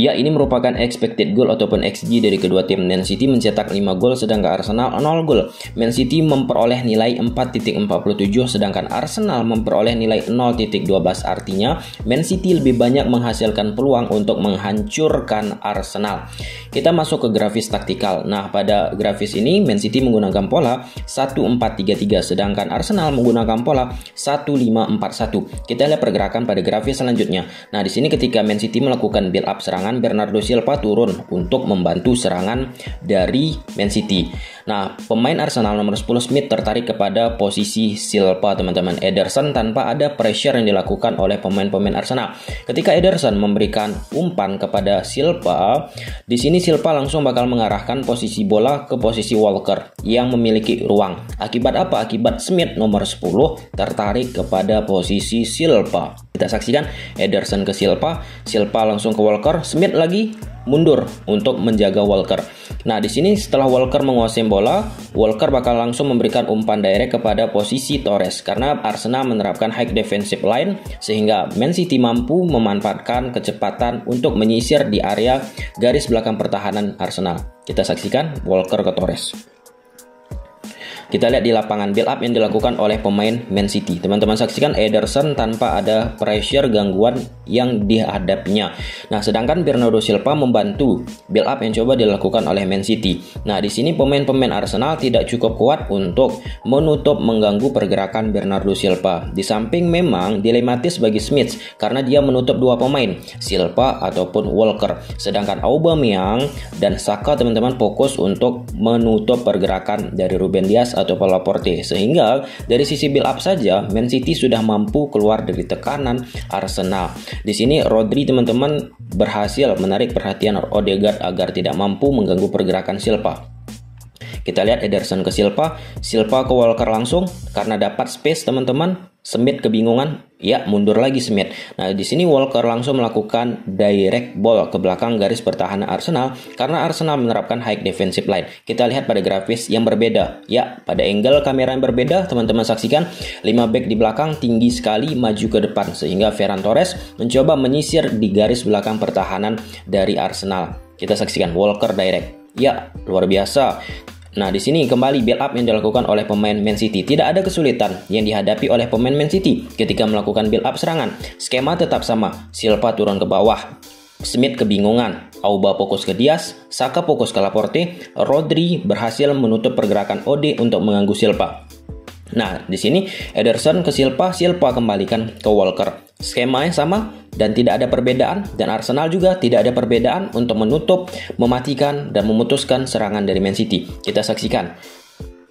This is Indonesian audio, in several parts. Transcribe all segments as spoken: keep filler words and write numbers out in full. Ya, ini merupakan expected goal ataupun X G dari kedua tim. Man City mencetak lima gol, sedangkan Arsenal nol gol. Man City memperoleh nilai empat koma empat puluh tujuh, sedangkan Arsenal memperoleh nilai nol koma satu dua. Artinya, Man City lebih banyak menghasilkan peluang untuk menghancurkan Arsenal. Kita masuk ke grafis taktikal. Nah, pada grafis ini, Man City menggunakan pola satu empat tiga tiga, sedangkan Arsenal menggunakan pola satu lima empat satu. Kita lihat pergerakan pada grafis selanjutnya. Nah, di sini ketika Man City melakukan build up serang, Bernardo Silva turun untuk membantu serangan dari Man City. Nah, pemain Arsenal nomor sepuluh Smith tertarik kepada posisi Silva, teman-teman. Ederson tanpa ada pressure yang dilakukan oleh pemain-pemain Arsenal. Ketika Ederson memberikan umpan kepada Silva, di sini Silva langsung bakal mengarahkan posisi bola ke posisi Walker yang memiliki ruang. Akibat apa? Akibat Smith nomor sepuluh tertarik kepada posisi Silva. Kita saksikan Ederson ke Silva, Silva langsung ke Walker, Smith lagi mundur untuk menjaga Walker. Nah, di sini setelah Walker menguasai bola, Walker bakal langsung memberikan umpan direct kepada posisi Torres karena Arsenal menerapkan high defensive line sehingga Man City mampu memanfaatkan kecepatan untuk menyisir di area garis belakang pertahanan Arsenal. Kita saksikan Walker ke Torres. Kita lihat di lapangan build up yang dilakukan oleh pemain Man City. Teman-teman saksikan Ederson tanpa ada pressure gangguan yang dihadapinya. Nah, sedangkan Bernardo Silva membantu build up yang coba dilakukan oleh Man City. Nah, di sini pemain-pemain Arsenal tidak cukup kuat untuk menutup mengganggu pergerakan Bernardo Silva. Di samping memang dilematis bagi Smith karena dia menutup dua pemain, Silva ataupun Walker. Sedangkan Aubameyang dan Saka, teman-teman, fokus untuk menutup pergerakan dari Ruben Dias atau Laporte, sehingga dari sisi build up saja Man City sudah mampu keluar dari tekanan Arsenal. Di sini Rodri, teman-teman, berhasil menarik perhatian Ødegaard agar tidak mampu mengganggu pergerakan Silva. Kita lihat Ederson ke Silva, Silva ke Walker langsung karena dapat space, teman-teman. Smith kebingungan, ya mundur lagi Smith. Nah, di sini Walker langsung melakukan direct ball ke belakang garis pertahanan Arsenal karena Arsenal menerapkan high defensive line. Kita lihat pada grafis yang berbeda, ya pada angle kamera yang berbeda, teman-teman saksikan lima back di belakang tinggi sekali maju ke depan sehingga Ferran Torres mencoba menyisir di garis belakang pertahanan dari Arsenal. Kita saksikan Walker direct, ya luar biasa. Nah, di sini kembali build up yang dilakukan oleh pemain Man City. Tidak ada kesulitan yang dihadapi oleh pemain Man City ketika melakukan build up serangan. Skema tetap sama, Silva turun ke bawah, Smith kebingungan, Auba fokus ke Dias, Saka fokus ke Laporte, Rodri berhasil menutup pergerakan Ode untuk mengganggu Silva. Nah, di sini Ederson ke Silva, Silva kembalikan ke Walker. Skemanya sama dan tidak ada perbedaan, dan Arsenal juga tidak ada perbedaan untuk menutup, mematikan, dan memutuskan serangan dari Man City. Kita saksikan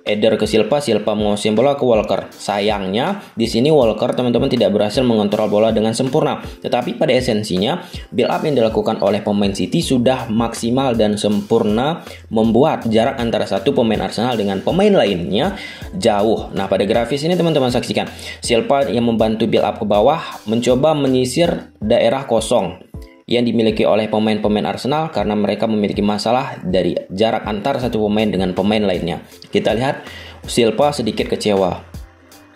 Eder ke Silva, Silva menguasai bola ke Walker. Sayangnya di sini Walker, teman-teman, tidak berhasil mengontrol bola dengan sempurna. Tetapi pada esensinya build up yang dilakukan oleh pemain City sudah maksimal dan sempurna membuat jarak antara satu pemain Arsenal dengan pemain lainnya jauh. Nah, pada grafis ini teman-teman saksikan Silva yang membantu build up ke bawah mencoba menyisir daerah kosong yang dimiliki oleh pemain-pemain Arsenal karena mereka memiliki masalah dari jarak antar satu pemain dengan pemain lainnya. Kita lihat Silva sedikit kecewa.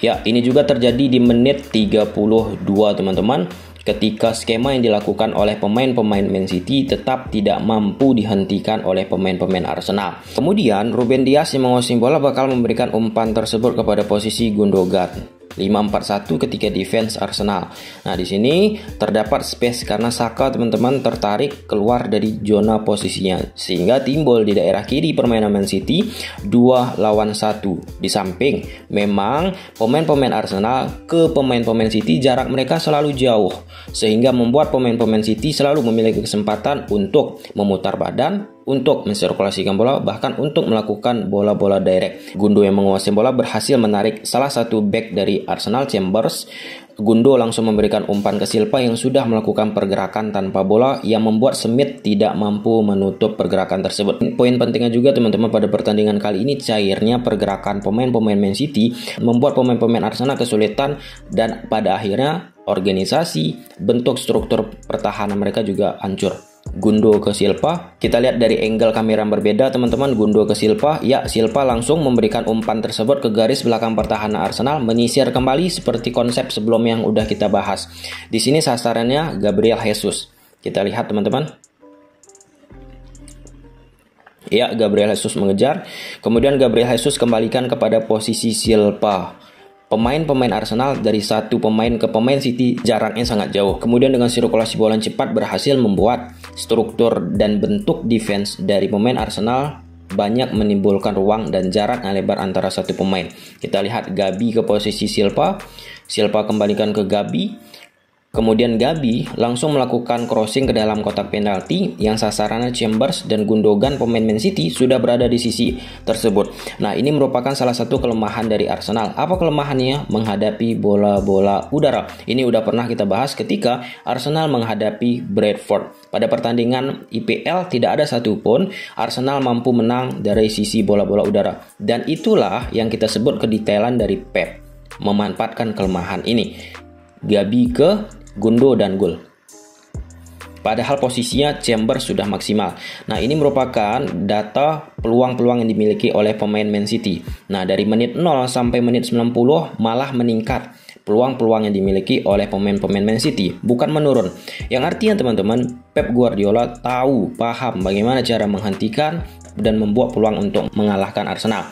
Ya, ini juga terjadi di menit tiga puluh dua, teman-teman, ketika skema yang dilakukan oleh pemain-pemain Man City tetap tidak mampu dihentikan oleh pemain-pemain Arsenal. Kemudian Ruben Dias yang menguasai bola bakal memberikan umpan tersebut kepada posisi Gündoğan. lima empat satu ketika defense Arsenal. Nah, di sini terdapat space karena Saka, teman-teman, tertarik keluar dari zona posisinya sehingga timbul di daerah kiri permainan Man City dua lawan satu. Di samping memang pemain-pemain Arsenal ke pemain-pemain City jarak mereka selalu jauh sehingga membuat pemain-pemain City selalu memiliki kesempatan untuk memutar badan, untuk mensirkulasikan bola, bahkan untuk melakukan bola-bola direct. Gundo yang menguasai bola berhasil menarik salah satu back dari Arsenal, Chambers. Gundo langsung memberikan umpan ke Silva yang sudah melakukan pergerakan tanpa bola yang membuat Smith tidak mampu menutup pergerakan tersebut. Poin pentingnya juga, teman-teman, pada pertandingan kali ini cairnya pergerakan pemain-pemain Man City membuat pemain-pemain Arsenal kesulitan dan pada akhirnya organisasi bentuk struktur pertahanan mereka juga hancur. Gundo ke Silva, kita lihat dari angle kamera yang berbeda, teman-teman. Gundo ke Silva, ya Silva langsung memberikan umpan tersebut ke garis belakang pertahanan Arsenal, menyisir kembali seperti konsep sebelum yang udah kita bahas. Di sini sasarannya Gabriel Jesus. Kita lihat, teman-teman. Ya, Gabriel Jesus mengejar. Kemudian Gabriel Jesus kembalikan kepada posisi Silva. Pemain-pemain Arsenal dari satu pemain ke pemain City jaraknya sangat jauh. Kemudian dengan sirkulasi bola cepat berhasil membuat struktur dan bentuk defense dari pemain Arsenal banyak menimbulkan ruang dan jarak yang lebar antara satu pemain. Kita lihat Gabi ke posisi Silva, Silva kembalikan ke Gabi. Kemudian Gabi langsung melakukan crossing ke dalam kotak penalti yang sasarannya Chambers dan Gündoğan pemain Man City sudah berada di sisi tersebut. Nah, ini merupakan salah satu kelemahan dari Arsenal. Apa kelemahannya? Menghadapi bola-bola udara. Ini udah pernah kita bahas ketika Arsenal menghadapi Bradford. Pada pertandingan I P L tidak ada satupun Arsenal mampu menang dari sisi bola-bola udara. Dan itulah yang kita sebut kedetailan dari Pep memanfaatkan kelemahan ini. Gabi ke Gundo dan Gol. Padahal posisinya Chambers sudah maksimal. Nah, ini merupakan data peluang-peluang yang dimiliki oleh pemain Man City. Nah, dari menit nol sampai menit sembilan puluh malah meningkat peluang-peluang yang dimiliki oleh pemain-pemain Man City, bukan menurun. Yang artinya teman-teman, Pep Guardiola tahu, paham bagaimana cara menghentikan dan membuat peluang untuk mengalahkan Arsenal.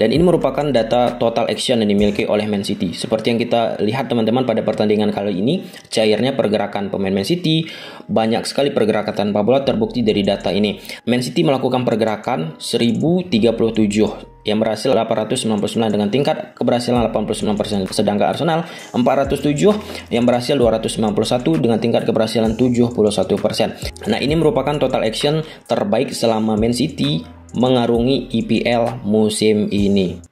Dan ini merupakan data total action yang dimiliki oleh Man City. Seperti yang kita lihat teman-teman pada pertandingan kali ini, cairnya pergerakan pemain Man City, banyak sekali pergerakan tanpa bola terbukti dari data ini. Man City melakukan pergerakan seribu tiga puluh tujuh yang berhasil delapan ratus sembilan puluh sembilan dengan tingkat keberhasilan delapan puluh sembilan persen. Sedangkan Arsenal empat ratus tujuh yang berhasil dua ratus sembilan puluh satu dengan tingkat keberhasilan tujuh puluh satu persen. Nah, ini merupakan total action terbaik selama Man City mengarungi I P L musim ini.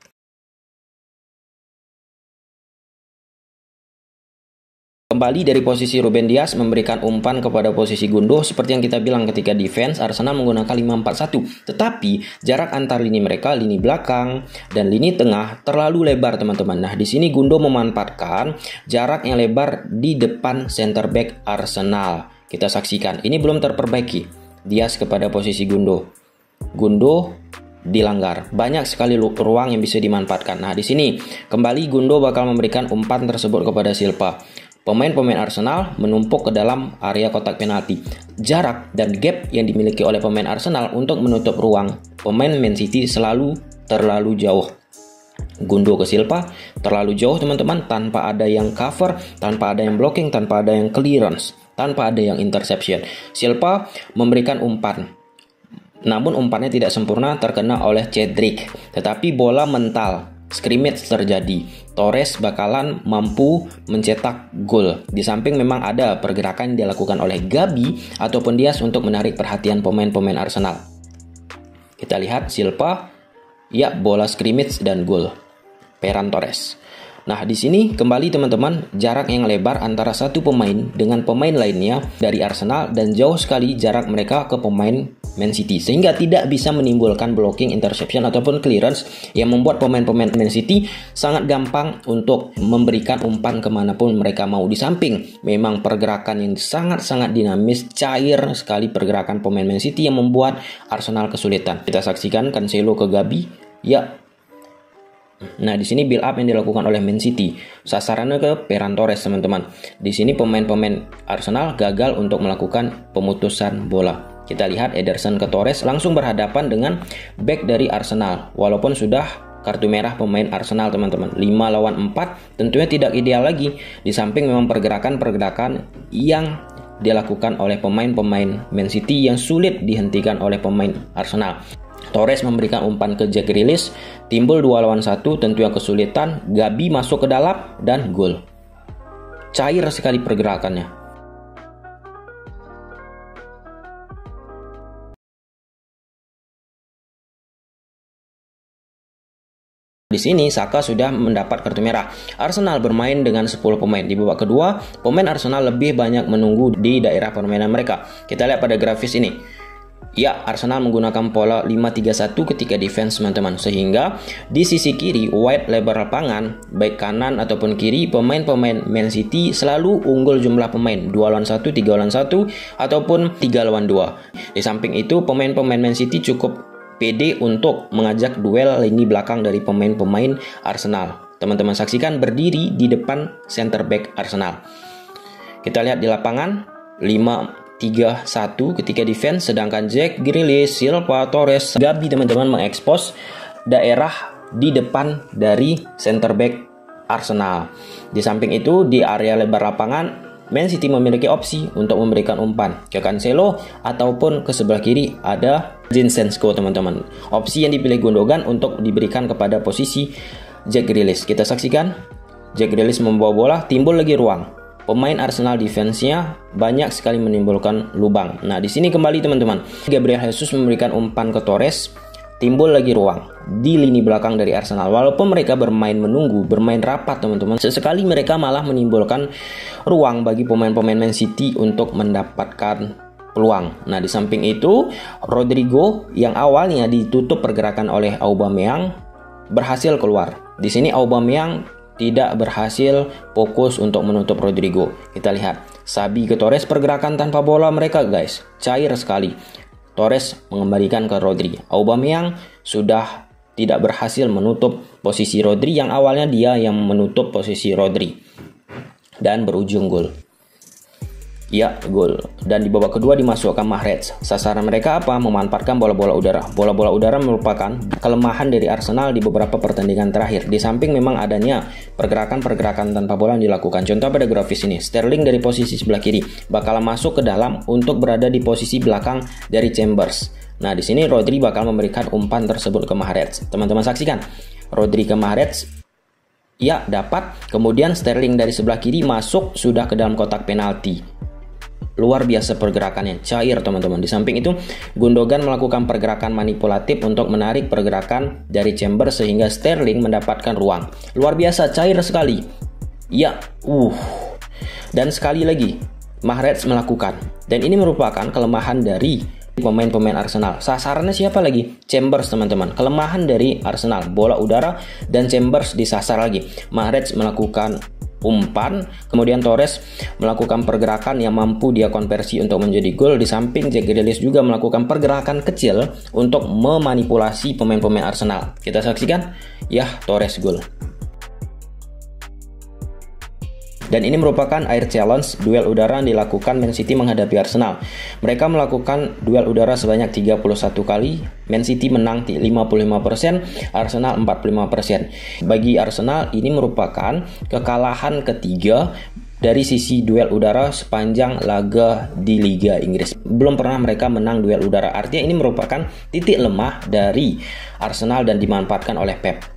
Kembali dari posisi Ruben Dias memberikan umpan kepada posisi Gundo. Seperti yang kita bilang ketika defense, Arsenal menggunakan lima empat satu. Tetapi jarak antar lini mereka, lini belakang dan lini tengah terlalu lebar teman-teman. Nah, di sini Gundo memanfaatkan jarak yang lebar di depan center back Arsenal. Kita saksikan, ini belum terperbaiki. Dias kepada posisi Gundo. Gundo dilanggar. Banyak sekali ruang yang bisa dimanfaatkan. Nah, di sini kembali Gundo bakal memberikan umpan tersebut kepada Silva. Pemain-pemain Arsenal menumpuk ke dalam area kotak penalti. Jarak dan gap yang dimiliki oleh pemain Arsenal untuk menutup ruang pemain Man City selalu terlalu jauh. Gundo ke Silva terlalu jauh teman-teman, tanpa ada yang cover, tanpa ada yang blocking, tanpa ada yang clearance, tanpa ada yang interception. Silva memberikan umpan. Namun umpannya tidak sempurna, terkena oleh Cedric. Tetapi bola mental, scrimmage terjadi. Torres bakalan mampu mencetak gol. Di samping memang ada pergerakan yang dilakukan oleh Gabi ataupun Dias untuk menarik perhatian pemain-pemain Arsenal. Kita lihat Silva, ya, bola scrimmage dan gol. Ferran Torres. Nah, di sini kembali teman-teman, jarak yang lebar antara satu pemain dengan pemain lainnya dari Arsenal dan jauh sekali jarak mereka ke pemain Man City. Sehingga tidak bisa menimbulkan blocking, interception, ataupun clearance yang membuat pemain-pemain Man City sangat gampang untuk memberikan umpan kemanapun mereka mau. Di samping memang pergerakan yang sangat-sangat dinamis, cair sekali pergerakan pemain Man City yang membuat Arsenal kesulitan. Kita saksikan Cancelo ke Gabi, ya. Nah, di sini build up yang dilakukan oleh Man City. Sasarannya ke Ferran Torres, teman-teman. Di sini pemain-pemain Arsenal gagal untuk melakukan pemutusan bola. Kita lihat Ederson ke Torres langsung berhadapan dengan back dari Arsenal. Walaupun sudah kartu merah pemain Arsenal, teman-teman. lima lawan empat tentunya tidak ideal lagi. Di samping memang pergerakan-pergerakan yang dilakukan oleh pemain-pemain Man City yang sulit dihentikan oleh pemain Arsenal. Torres memberikan umpan ke Jack Grealish, timbul dua lawan satu, tentu yang kesulitan. Gabi masuk ke dalam dan gol. Cair sekali pergerakannya. Di sini Saka sudah mendapat kartu merah. Arsenal bermain dengan sepuluh pemain. Di babak kedua, pemain Arsenal lebih banyak menunggu di daerah permainan mereka. Kita lihat pada grafis ini. Ya, Arsenal menggunakan pola lima tiga satu ketika defense teman-teman. Sehingga di sisi kiri, wide lebar lapangan, baik kanan ataupun kiri, pemain-pemain Man City selalu unggul jumlah pemain. dua lawan satu, tiga lawan satu, ataupun tiga lawan dua. Di samping itu, pemain-pemain Man City cukup pede untuk mengajak duel lini belakang dari pemain-pemain Arsenal. Teman-teman saksikan berdiri di depan center back Arsenal. Kita lihat di lapangan, lima tiga satu ketika defense, sedangkan Jack Grealish, Silva, Torres, Gabi teman-teman mengekspos daerah di depan dari center back Arsenal. Di samping itu di area lebar lapangan Man City memiliki opsi untuk memberikan umpan ke Cancelo ataupun ke sebelah kiri ada Jensenko teman-teman. Opsi yang dipilih Gündoğan untuk diberikan kepada posisi Jack Grealish. Kita saksikan Jack Grealish membawa bola, timbul lagi ruang. Pemain Arsenal defense-nya banyak sekali menimbulkan lubang. Nah, di sini kembali teman-teman. Gabriel Jesus memberikan umpan ke Torres. Timbul lagi ruang di lini belakang dari Arsenal. Walaupun mereka bermain menunggu, bermain rapat teman-teman, sesekali mereka malah menimbulkan ruang bagi pemain-pemain Man City untuk mendapatkan peluang. Nah, di samping itu Rodrigo yang awalnya ditutup pergerakan oleh Aubameyang berhasil keluar. Di sini Aubameyang tidak berhasil fokus untuk menutup Rodrigo. Kita lihat Sabi ke Torres, pergerakan tanpa bola mereka guys, cair sekali. Torres mengembalikan ke Rodri. Aubameyang sudah tidak berhasil menutup posisi Rodri yang awalnya dia yang menutup posisi Rodri. Dan berujung gol. Ya, gol. Dan di babak kedua dimasukkan Mahrez. Sasaran mereka apa? Memanfaatkan bola-bola udara. Bola-bola udara merupakan kelemahan dari Arsenal di beberapa pertandingan terakhir. Di samping memang adanya pergerakan-pergerakan tanpa bola yang dilakukan. Contoh pada grafis ini, Sterling dari posisi sebelah kiri bakal masuk ke dalam untuk berada di posisi belakang dari Chambers. Nah, di sini Rodri bakal memberikan umpan tersebut ke Mahrez. Teman-teman saksikan, Rodri ke Mahrez. Ya, dapat. Kemudian Sterling dari sebelah kiri masuk sudah ke dalam kotak penalti. Luar biasa pergerakannya, cair teman-teman. Di samping itu Gündoğan melakukan pergerakan manipulatif untuk menarik pergerakan dari Chambers sehingga Sterling mendapatkan ruang. Luar biasa, cair sekali. Ya, uh. Dan sekali lagi Mahrez melakukan. Dan ini merupakan kelemahan dari pemain-pemain Arsenal. Sasarannya siapa lagi? Chambers teman-teman. Kelemahan dari Arsenal, bola udara dan Chambers disasar lagi. Mahrez melakukan umpan, kemudian Torres melakukan pergerakan yang mampu dia konversi untuk menjadi gol. Di samping Jack Grealish juga melakukan pergerakan kecil untuk memanipulasi pemain-pemain Arsenal. Kita saksikan, ya Torres gol. Dan ini merupakan air challenge, duel udara yang dilakukan Man City menghadapi Arsenal. Mereka melakukan duel udara sebanyak tiga puluh satu kali. Man City menang lima puluh lima persen, Arsenal empat puluh lima persen. Bagi Arsenal ini merupakan kekalahan ketiga dari sisi duel udara sepanjang laga di Liga Inggris. Belum pernah mereka menang duel udara. Artinya ini merupakan titik lemah dari Arsenal dan dimanfaatkan oleh Pep.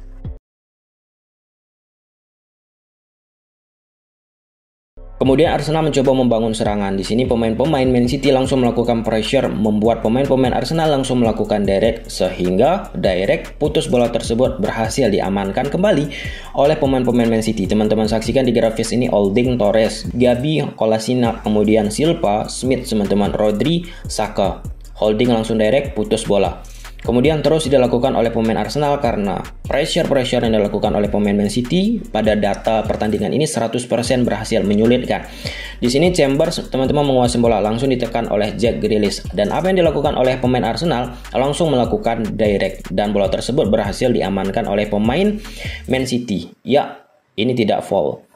Kemudian Arsenal mencoba membangun serangan. Di sini pemain-pemain Man City langsung melakukan pressure, membuat pemain-pemain Arsenal langsung melakukan direct, sehingga direct putus bola tersebut berhasil diamankan kembali oleh pemain-pemain Man City. Teman-teman saksikan di grafis ini Holding, Torres, Gabi, Kolasinac, kemudian Silva, Smith, teman-teman, Rodri, Saka. Holding langsung direct, putus bola. Kemudian terus dilakukan oleh pemain Arsenal karena pressure-pressure yang dilakukan oleh pemain Man City pada data pertandingan ini seratus persen berhasil menyulitkan. Di sini Chambers teman-teman menguasai bola, langsung ditekan oleh Jack Grealish. Dan apa yang dilakukan oleh pemain Arsenal langsung melakukan direct dan bola tersebut berhasil diamankan oleh pemain Man City. Ya, ini tidak foul.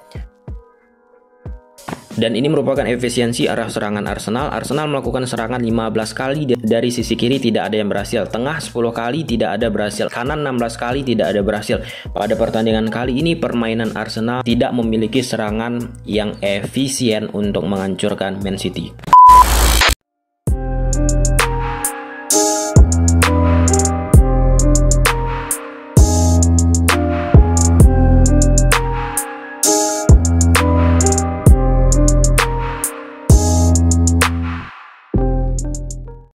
Dan ini merupakan efisiensi arah serangan Arsenal. Arsenal melakukan serangan lima belas kali, dari sisi kiri tidak ada yang berhasil, tengah sepuluh kali tidak ada berhasil, kanan enam belas kali tidak ada berhasil. Pada pertandingan kali ini permainan Arsenal tidak memiliki serangan yang efisien untuk menghancurkan Man City.